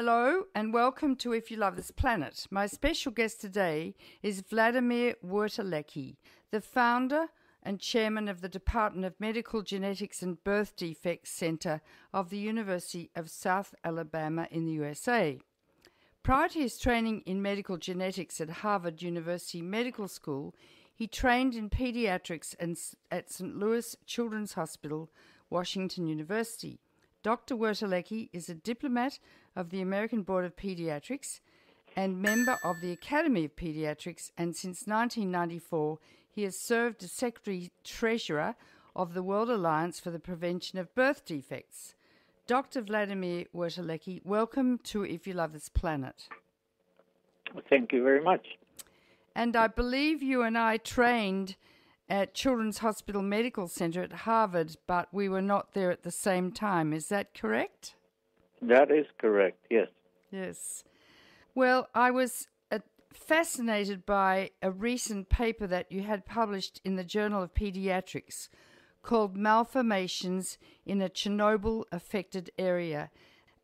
Hello and welcome to If You Love This Planet. My special guest today is Wladimir Wertelecki, the founder and chairman of the Department of Medical Genetics and Birth Defects Center of the University of South Alabama in the USA. Prior to his training in medical genetics at Harvard University Medical School, he trained in pediatrics at St. Louis Children's Hospital, Washington University. Dr. Wertelecki is a diplomat of the American Board of Pediatrics and member of the Academy of Pediatrics, and since 1994 he has served as Secretary-Treasurer of the World Alliance for the Prevention of Birth Defects. Dr. Wladimir Wertelecki, welcome to If You Love This Planet. Well, thank you very much. And I believe you and I trained at Children's Hospital Medical Center at Harvard, but we were not there at the same time. Is that correct? That is correct, yes. Yes. Well, I was fascinated by a recent paper that you had published in the Journal of Pediatrics called Malformations in a Chernobyl-Affected Area.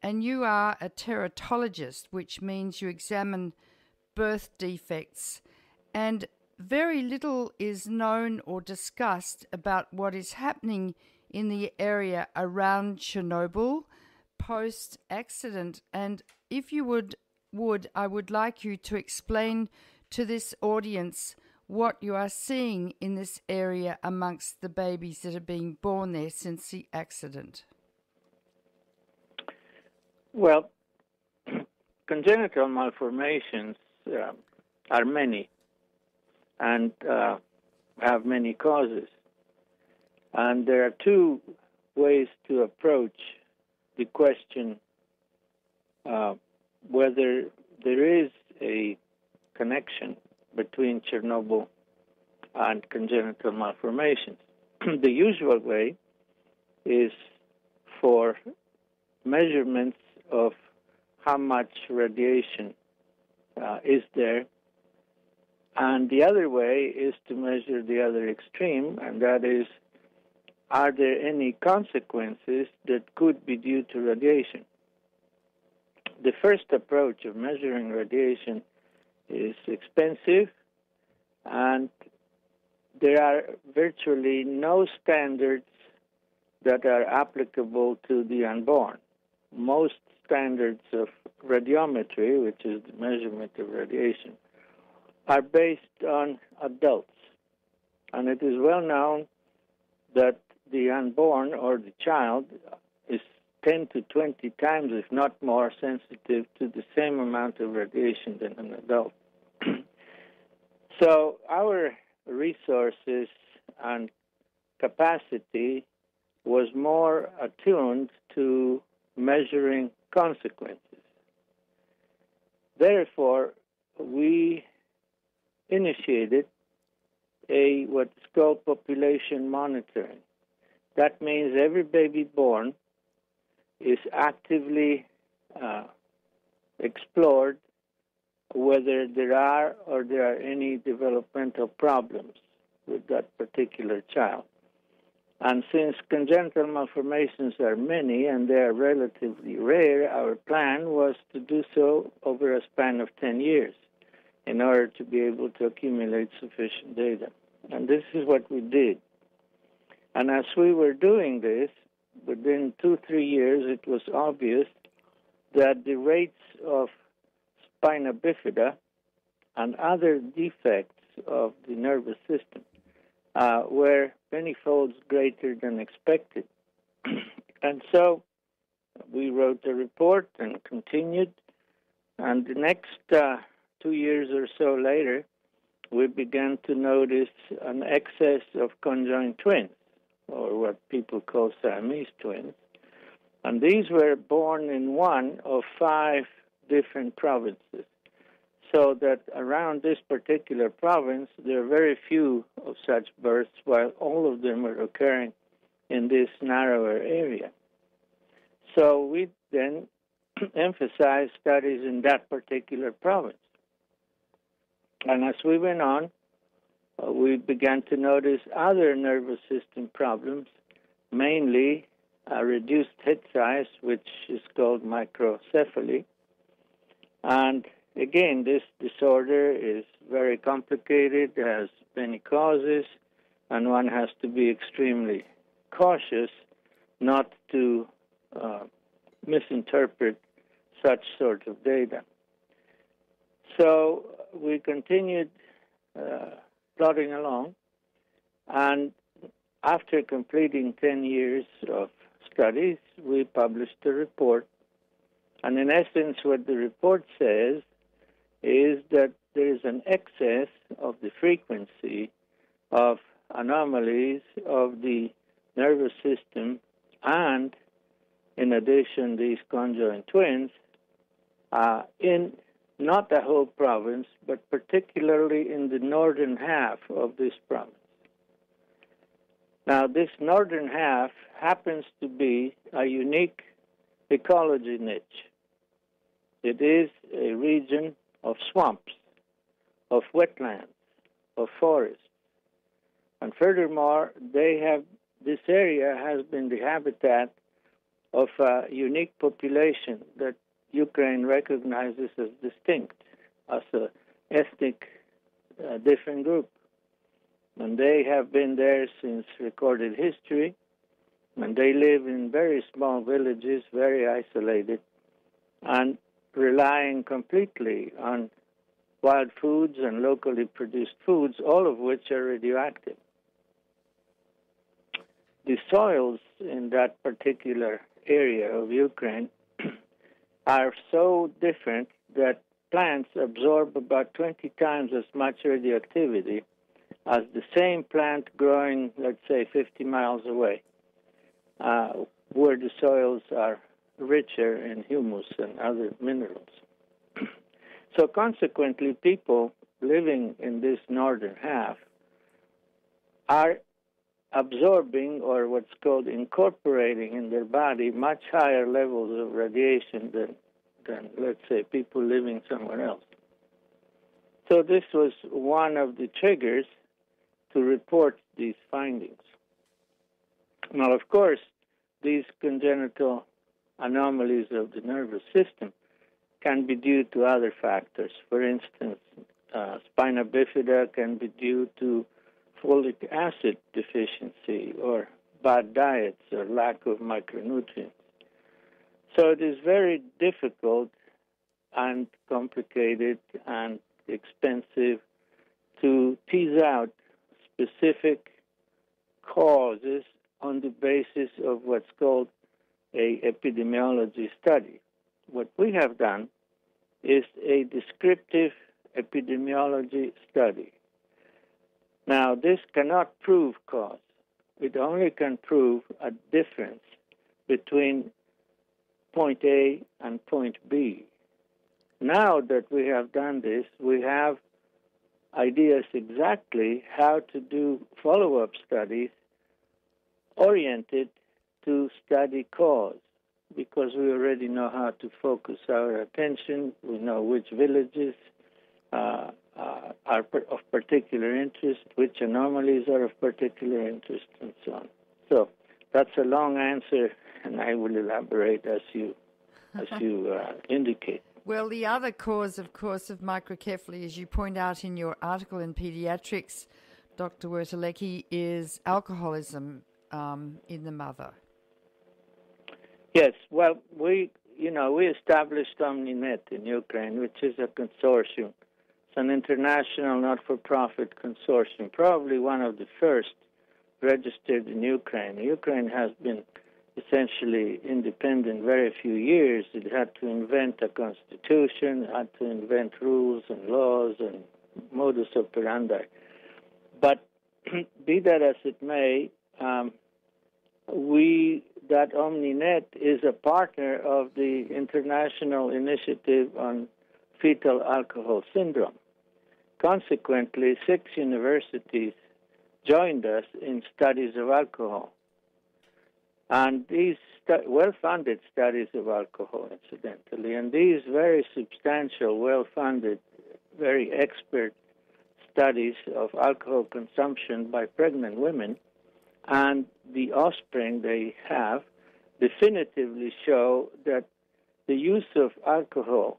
And you are a teratologist, which means you examine birth defects, and very little is known or discussed about what is happening in the area around Chernobyl post-accident. And if you would, I would like you to explain to this audience what you are seeing in this area amongst the babies that are being born there since the accident. Well, congenital malformations are many and have many causes. And there are two ways to approach the question whether there is a connection between Chernobyl and congenital malformations. The usual way is for measurements of how much radiation is there. And the other way is to measure the other extreme, and that is, are there any consequences that could be due to radiation? The first approach of measuring radiation is expensive, and there are virtually no standards that are applicable to the unborn. Most standards of radiometry, which is the measurement of radiation, are based on adults. And it is well known that the unborn or the child is 10 to 20 times, if not more, sensitive to the same amount of radiation than an adult. So our resources and capacity was more attuned to measuring consequences. Therefore, we initiated a what's called population monitoring. That means every baby born is actively explored whether there are any developmental problems with that particular child. And since congenital malformations are many and they are relatively rare, our plan was to do so over a span of 10 years. In order to be able to accumulate sufficient data. And this is what we did. And as we were doing this, within 2-3 years, it was obvious that the rates of spina bifida and other defects of the nervous system were many folds greater than expected. And so we wrote a report and continued. And the next 2 years or so later, we began to notice an excess of conjoined twins, or what people call Siamese twins. And these were born in one of 5 different provinces, so that around this particular province, there are very few of such births, while all of them were occurring in this narrower area. So we then emphasized studies in that particular province. And as we went on, we began to notice other nervous system problems, mainly reduced head size, which is called microcephaly, And again, this disorder is very complicated, has many causes, and one has to be extremely cautious not to misinterpret such sort of data. So we continued plodding along, and after completing 10 years of studies, we published a report. And in essence, what the report says is that there is an excess of the frequency of anomalies of the nervous system, and in addition, these conjoined twins in not the whole province, but particularly in the northern half of this province. Now, this northern half happens to be a unique ecology niche. It is a region of swamps, of wetlands, of forests. And furthermore, they have, this area has been the habitat of a unique population that Ukraine recognizes as distinct, as an ethnic different group. And they have been there since recorded history, and they live in very small villages, very isolated, and relying completely on wild foods and locally produced foods, all of which are radioactive. The soils in that particular area of Ukraine are so different that plants absorb about 20 times as much radioactivity as the same plant growing, let's say, 50 miles away, where the soils are richer in humus and other minerals. So consequently, people living in this northern half are absorbing, or what's called incorporating in their body, much higher levels of radiation than let's say, people living somewhere else. So this was one of the triggers to report these findings. Now, of course, these congenital anomalies of the nervous system can be due to other factors. For instance, spina bifida can be due to folic acid deficiency or bad diets or lack of micronutrients. So it is very difficult and complicated and expensive to tease out specific causes on the basis of what's called an epidemiology study. What we have done is a descriptive epidemiology study. Now, this cannot prove cause. It only can prove a difference between point A and point B. Now that we have done this, we have ideas exactly how to do follow-up studies oriented to study cause, because we already know how to focus our attention. We know which villages are of particular interest, which anomalies are of particular interest, and so on. So that's a long answer, and I will elaborate as you indicate. Well, the other cause, of course, of microcephaly, as you point out in your article in Pediatrics, Dr. Wertelecki, is alcoholism in the mother. Yes. Well, we established OmniNet in Ukraine, which is a consortium. It's an international, not-for-profit consortium, probably one of the first registered in Ukraine. Ukraine has been essentially independent very few years. It had to invent a constitution, had to invent rules and laws and modus operandi. But be that as it may, that OmniNet is a partner of the International Initiative on Fetal Alcohol Syndrome. Consequently, 6 universities joined us in studies of alcohol. And these well-funded studies of alcohol, incidentally, and these very substantial, well-funded, very expert studies of alcohol consumption by pregnant women and the offspring they have definitively show that the use of alcohol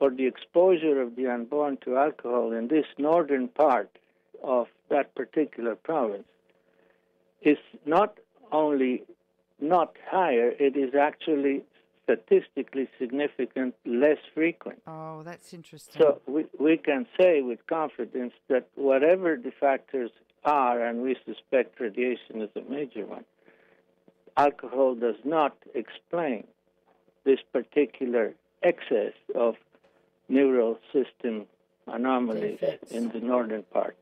or the exposure of the unborn to alcohol in this northern part of that particular province is not only not higher, it is actually statistically significant less frequent. Oh, that's interesting. So we can say with confidence that whatever the factors are, and we suspect radiation is a major one, alcohol does not explain this particular excess of neural system anomalies in the northern part.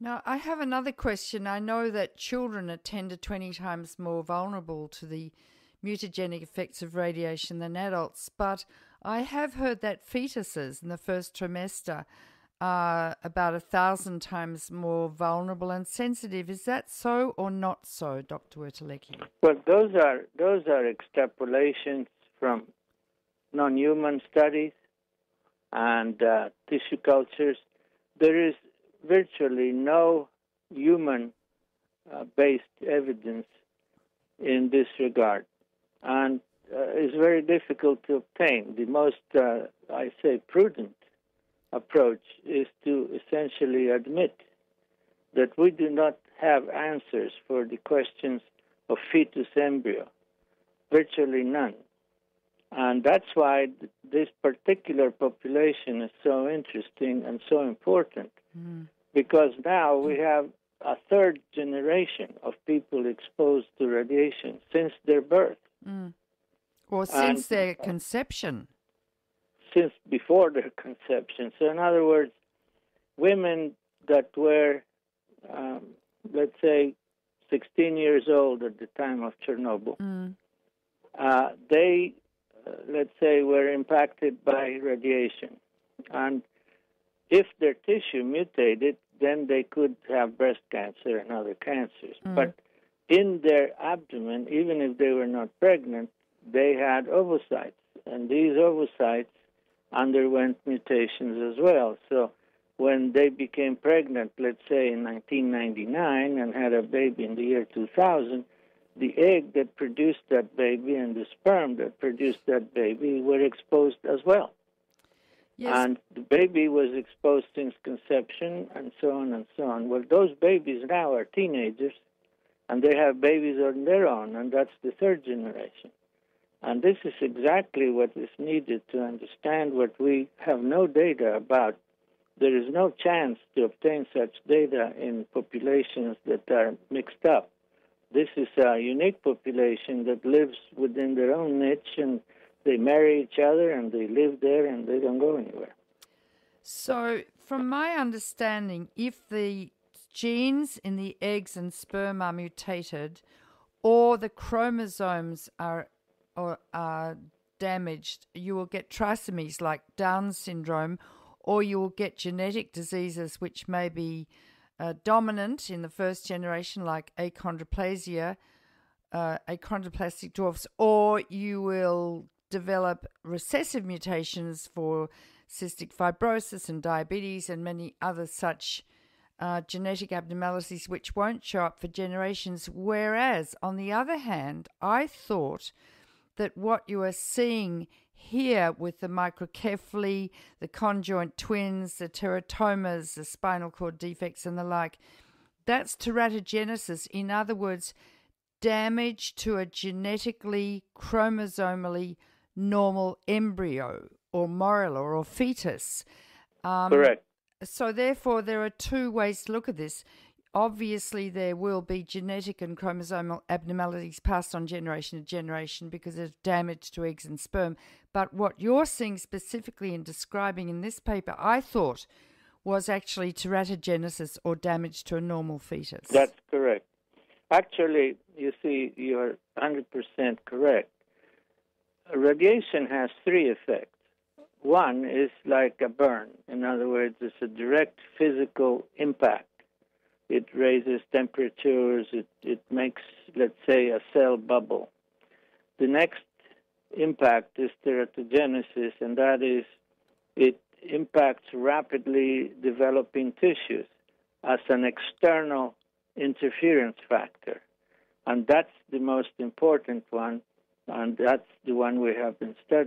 Now, I have another question. I know that children are 10 to 20 times more vulnerable to the mutagenic effects of radiation than adults, but I have heard that fetuses in the first trimester are about 1,000 times more vulnerable and sensitive. Is that so or not so, Dr. Wertelecki? Well, those are extrapolations from non-human studies and tissue cultures. There is virtually no human-based evidence in this regard, and it's very difficult to obtain. The most, prudent approach is to essentially admit that we do not have answers for the questions of fetus embryo, virtually none. And that's why this particular population is so interesting and so important, because now we have a third generation of people exposed to radiation since their birth. Or since their conception. Since before their conception. So in other words, women that were, let's say, 16 years old at the time of Chernobyl, they, let's say, were impacted by radiation. And if their tissue mutated, then they could have breast cancer and other cancers. But in their abdomen, even if they were not pregnant, they had oovocytes. And these oovocytes underwent mutations as well. So when they became pregnant, let's say in 1999, and had a baby in the year 2000, the egg that produced that baby and the sperm that produced that baby were exposed as well. Yes. And the baby was exposed since conception, and so on and so on. Well, those babies now are teenagers, and they have babies on their own, and that's the third generation. And this is exactly what is needed to understand what we have no data about. There is no chance to obtain such data in populations that are mixed up. This is a unique population that lives within their own niche, and they marry each other, and they live there, and they don't go anywhere. So from my understanding, if the genes in the eggs and sperm are mutated, or the chromosomes are damaged, you will get trisomies like Down syndrome, or you will get genetic diseases which may be dominant in the first generation, like achondroplasia, achondroplastic dwarfs, or you will develop recessive mutations for cystic fibrosis and diabetes and many other such genetic abnormalities which won't show up for generations. Whereas, on the other hand, I thought that what you are seeing here with the microcephaly, the conjoint twins, the teratomas, the spinal cord defects and the like, that's teratogenesis. In other words, damage to a genetically, chromosomally normal embryo or morula or fetus. Correct. So therefore, there are two ways to look at this. Obviously, there will be genetic and chromosomal abnormalities passed on generation to generation because of damage to eggs and sperm. But what you're seeing specifically and describing in this paper, I thought, was actually teratogenesis or damage to a normal fetus. That's correct. Actually, you see, you're 100% correct. Radiation has three effects. One is like a burn. In other words, it's a direct physical impact. It raises temperatures, it makes, let's say, a cell bubble. The next impact is teratogenesis, and that is it impacts rapidly developing tissues as an external interference factor. And that's the most important one, and that's the one we have been studying.